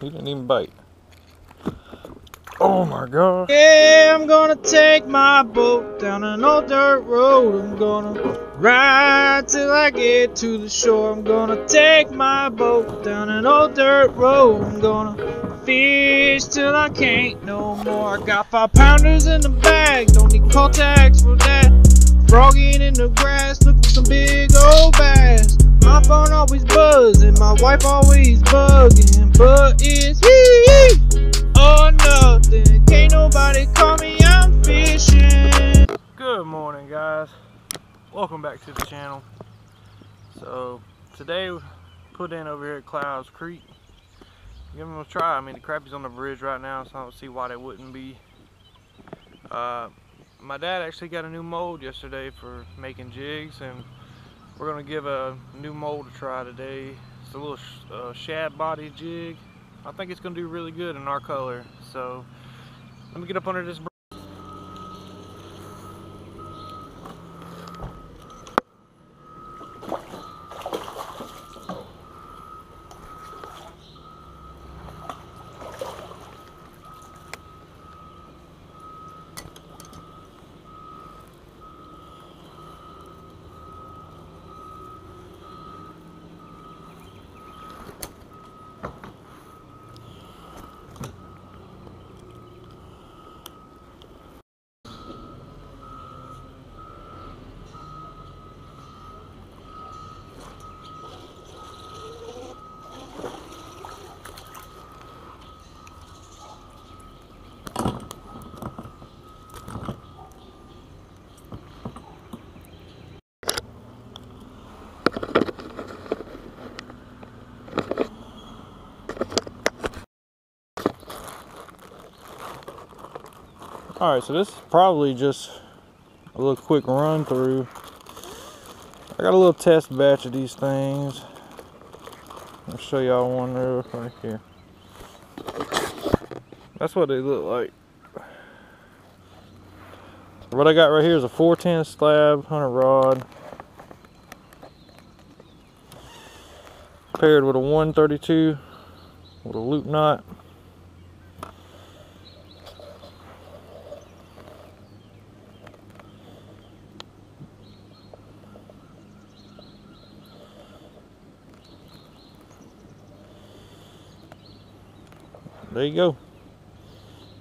He didn't even bite. Oh my god. Yeah, I'm gonna take my boat down an old dirt road. I'm gonna ride till I get to the shore. I'm gonna take my boat down an old dirt road. I'm gonna fish till I can't no more. I got 5 pounders in the bag, don't need call tags for that. Frogging in the grass, look for some big old bass. My phone always buzzing, my wife always bugging, but it's hee-hee or nothing. Can't nobody call me, I'm fishing. Good morning, guys. Welcome back to the channel. So today we put in over here at Clouds Creek. Give them a try. I mean, the crappies on the bridge right now, so I don't see why they wouldn't be. My dad actually got a new mold yesterday for making jigs, and we're gonna give a new mold a try today. It's a little shad body jig. I think it's gonna do really good in our color. So let me get up under this. Alright, so this is probably just a little quick run through. I got a little test batch of these things. I'll show y'all one right here. That's what they look like. What I got right here is a 410 slab, 100 rod, paired with a 132 with a loop knot. There you go.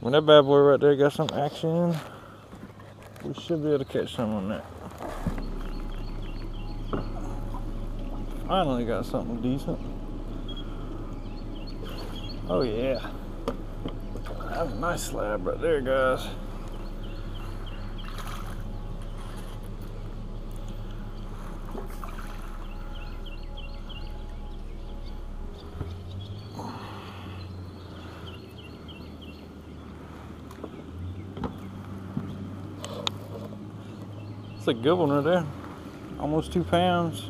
When that bad boy right there got some action, we should be able to catch some on that. Finally got something decent. Oh yeah. That's a nice slab right there, guys. That's a good one right there. Almost 2 pounds.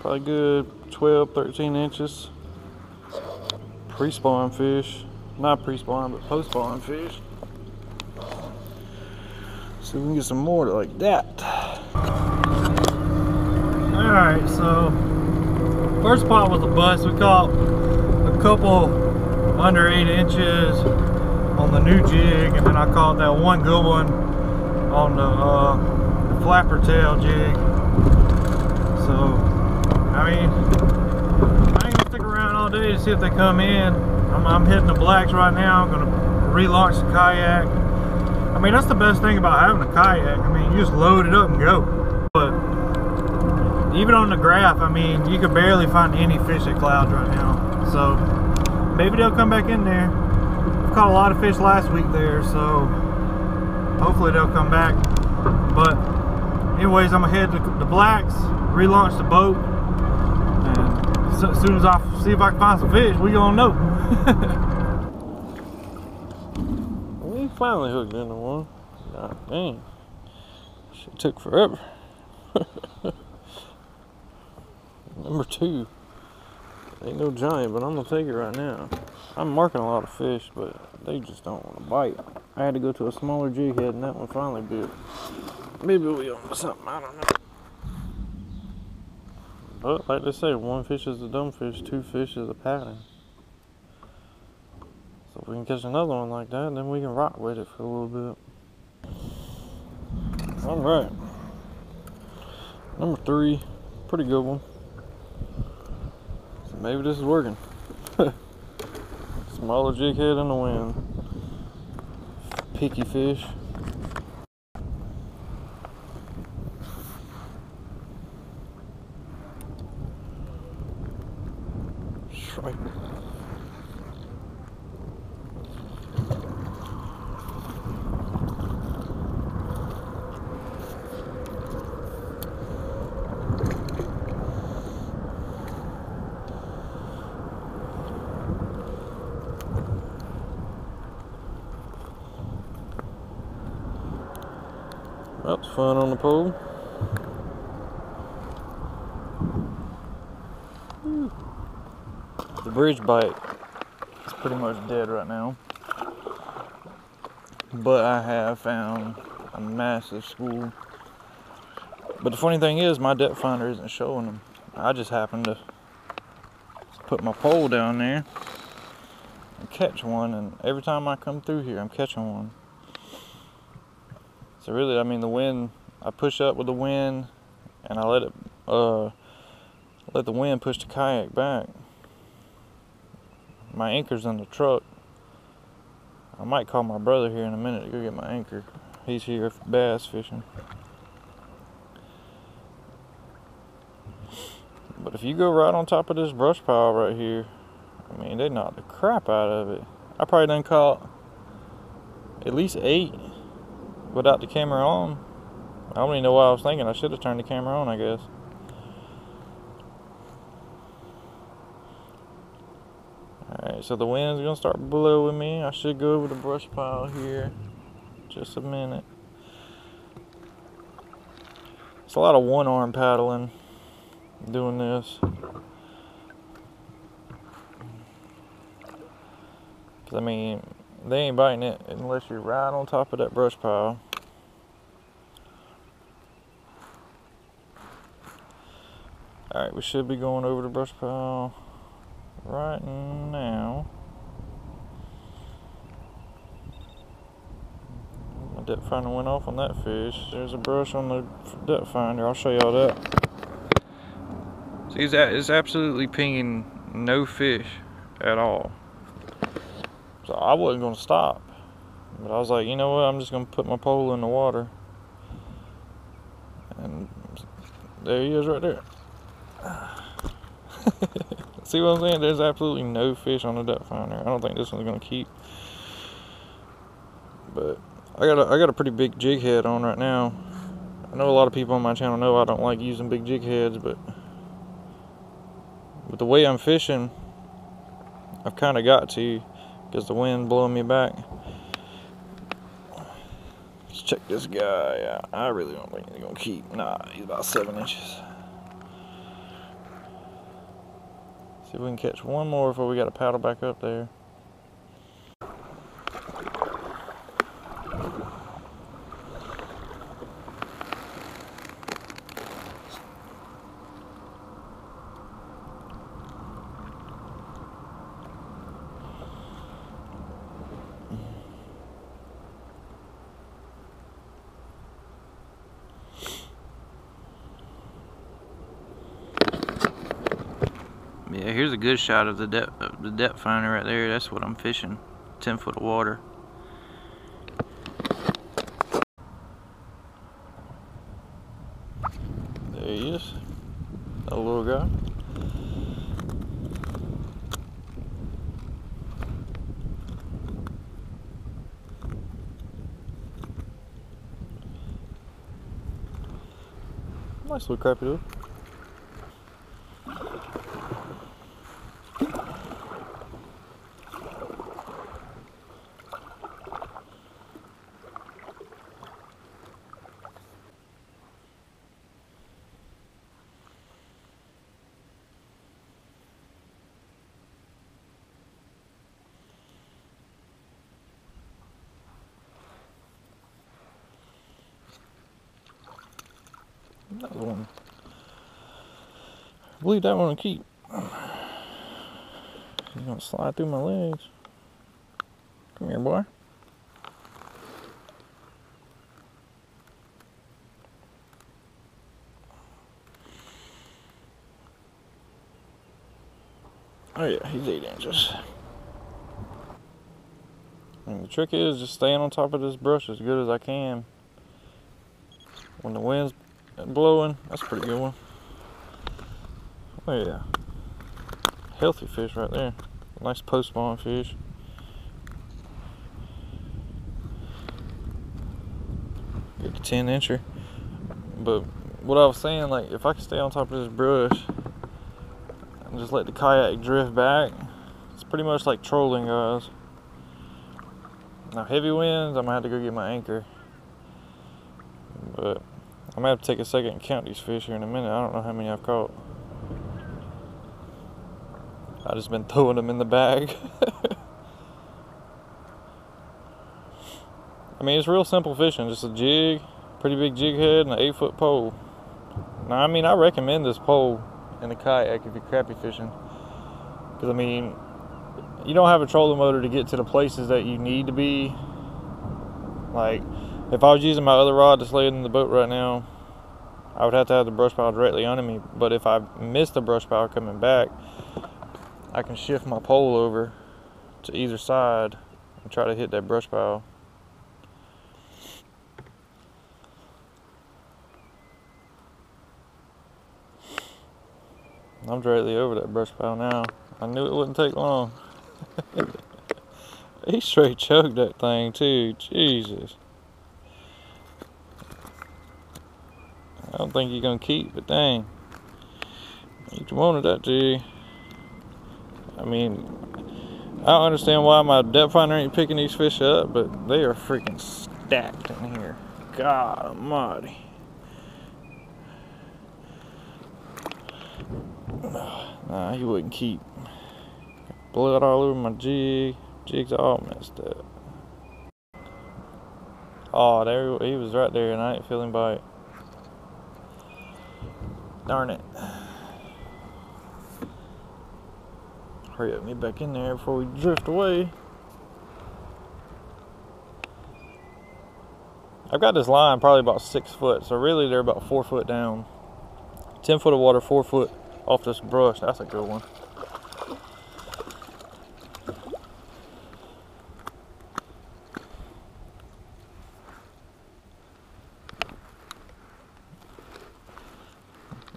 Probably good 12, 13 inches. Pre-spawn fish. Not pre-spawn, but post-spawn fish. See if we can get some more like that. Alright, so first spot was a bust. We caught a couple under 8 inches on the new jig, and then I caught that one good one on the flapper tail jig. So, I mean, I ain't gonna stick around all day to see if they come in. I'm hitting the blacks right now. I'm gonna relaunch the kayak. I mean, that's the best thing about having a kayak. I mean, you just load it up and go. But even on the graph, I mean, you could barely find any fish at Clouds right now. So maybe they'll come back in there. I've caught a lot of fish last week there, so hopefully they'll come back. But anyways, I'm gonna head to the blacks, relaunch the boat, and as soon as I see if I can find some fish, we gonna know. We finally hooked into one. God dang, she took forever. Number 2. Ain't no giant, but I'm gonna take it right now. I'm marking a lot of fish, but they just don't want to bite. I had to go to a smaller jig head, and that one finally bit. Maybe we own something, I don't know. But like they say, one fish is a dumb fish, 2 fish is a pattern. If we can catch another one like that, then we can rock with it for a little bit. All right. Number 3, pretty good one. So maybe this is working. Smaller jig head in the wind. Picky fish. Strike. That's fun on the pole. The bridge bite is pretty much dead right now, but I have found a massive school. But the funny thing is, my depth finder isn't showing them. I just happened to put my pole down there and catch one, and every time I come through here, I'm catching one. So really, I mean, the wind, I push up with the wind and I let it, let the wind push the kayak back. My anchor's in the truck. I might call my brother here in a minute to go get my anchor. He's here bass fishing. But if you go right on top of this brush pile right here, I mean, they knocked the crap out of it. I probably done caught at least 8. Without the camera on. I don't even know why I was thinking I should have turned the camera on, I guess. Alright, so the wind's gonna start blowing me. I should go over the brush pile here. Just a minute. It's a lot of one arm paddling doing this. Cause I mean, they ain't biting it unless you're right on top of that brush pile. Alright, we should be going over the brush pile right now. My depth finder went off on that fish. There's a brush on the depth finder. I'll show y'all that. See, it's absolutely pinging no fish at all. So I wasn't going to stop, but I was like, you know what, I'm just going to put my pole in the water. And there he is right there. See what I'm saying? There's absolutely no fish on the depth finder. I don't think this one's going to keep. But I got a pretty big jig head on right now. I know a lot of people on my channel know I don't like using big jig heads, but with the way I'm fishing, I've kind of got to. Because the wind blowing me back. Let's check this guy out. I really don't think he's gonna keep. Nah, he's about 7 inches. See if we can catch one more before we gotta paddle back up there. Yeah, here's a good shot of the depth finder right there. That's what I'm fishing. 10 foot of water. There he is. A little guy. Nice little crappie though. That one, I believe that one will keep. He's gonna slide through my legs. Come here, boy. Oh yeah, he's 8 inches. And the trick is just staying on top of this brush as good as I can. When the wind's blowing, that's a pretty good one. Oh yeah. Healthy fish right there. Nice post-spawn fish. Get the 10-incher. But what I was saying, like, if I could stay on top of this brush, just let the kayak drift back. It's pretty much like trolling, guys. Now heavy winds, I'm gonna have to go get my anchor, but I'm gonna have to take a second and count these fish here in a minute. I don't know how many I've caught. I've just been throwing them in the bag. I mean, it's real simple fishing, just a jig, pretty big jig head, and an 8-foot pole. Now I mean, I recommend this pole in the kayak if you're crappie fishing, because I mean, you don't have a trolling motor to get to the places that you need to be. Like, if I was using my other rod that's laying in the boat right now, I would have to have the brush pile directly under me. But if I miss the brush pile coming back, I can shift my pole over to either side and try to hit that brush pile. I'm directly over that brush pile now. I knew it wouldn't take long. He straight choked that thing too. Jesus. I don't think you're gonna keep, but dang. You wanted that jig. I mean, I don't understand why my depth finder ain't picking these fish up, but they are freaking stacked in here. God almighty. Nah, he wouldn't keep. Blood all over my jig. Jig's all messed up. Oh, there he was right there, and I ain't feeling bite. Darn it. Hurry up, get back in there before we drift away. I've got this line probably about 6 foot, so really they're about 4 foot down. 10 foot of water, 4 foot. Off this brush, that's a good one.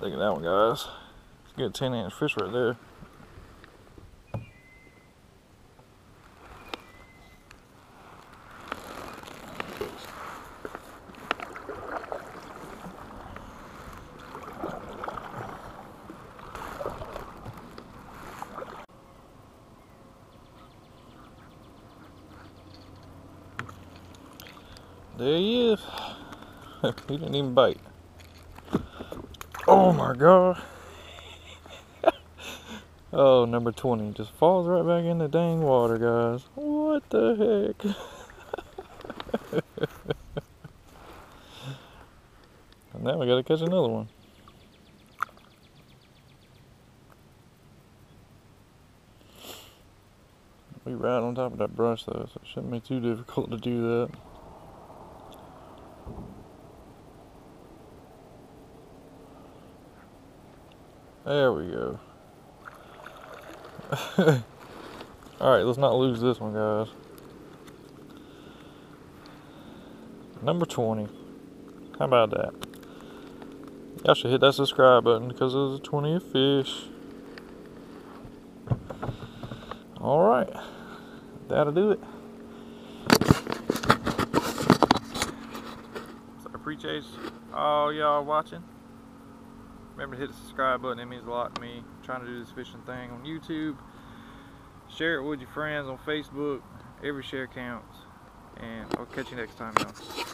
Look at that one, guys. It's a good 10-inch fish right there. There he is. He didn't even bite. Oh my God. Oh, number 20 just falls right back in the dang water, guys. What the heck? And now we gotta catch another one. We ride on top of that brush though, so it shouldn't be too difficult to do that. There we go. Alright, let's not lose this one, guys. Number 20. How about that? Y'all should hit that subscribe button because it was a 20th fish. Alright. That'll do it. So I appreciate all y'all watching. Remember to hit the subscribe button, it means a lot to me. I'm trying to do this fishing thing on YouTube. Share it with your friends on Facebook. Every share counts. And I'll catch you next time, y'all.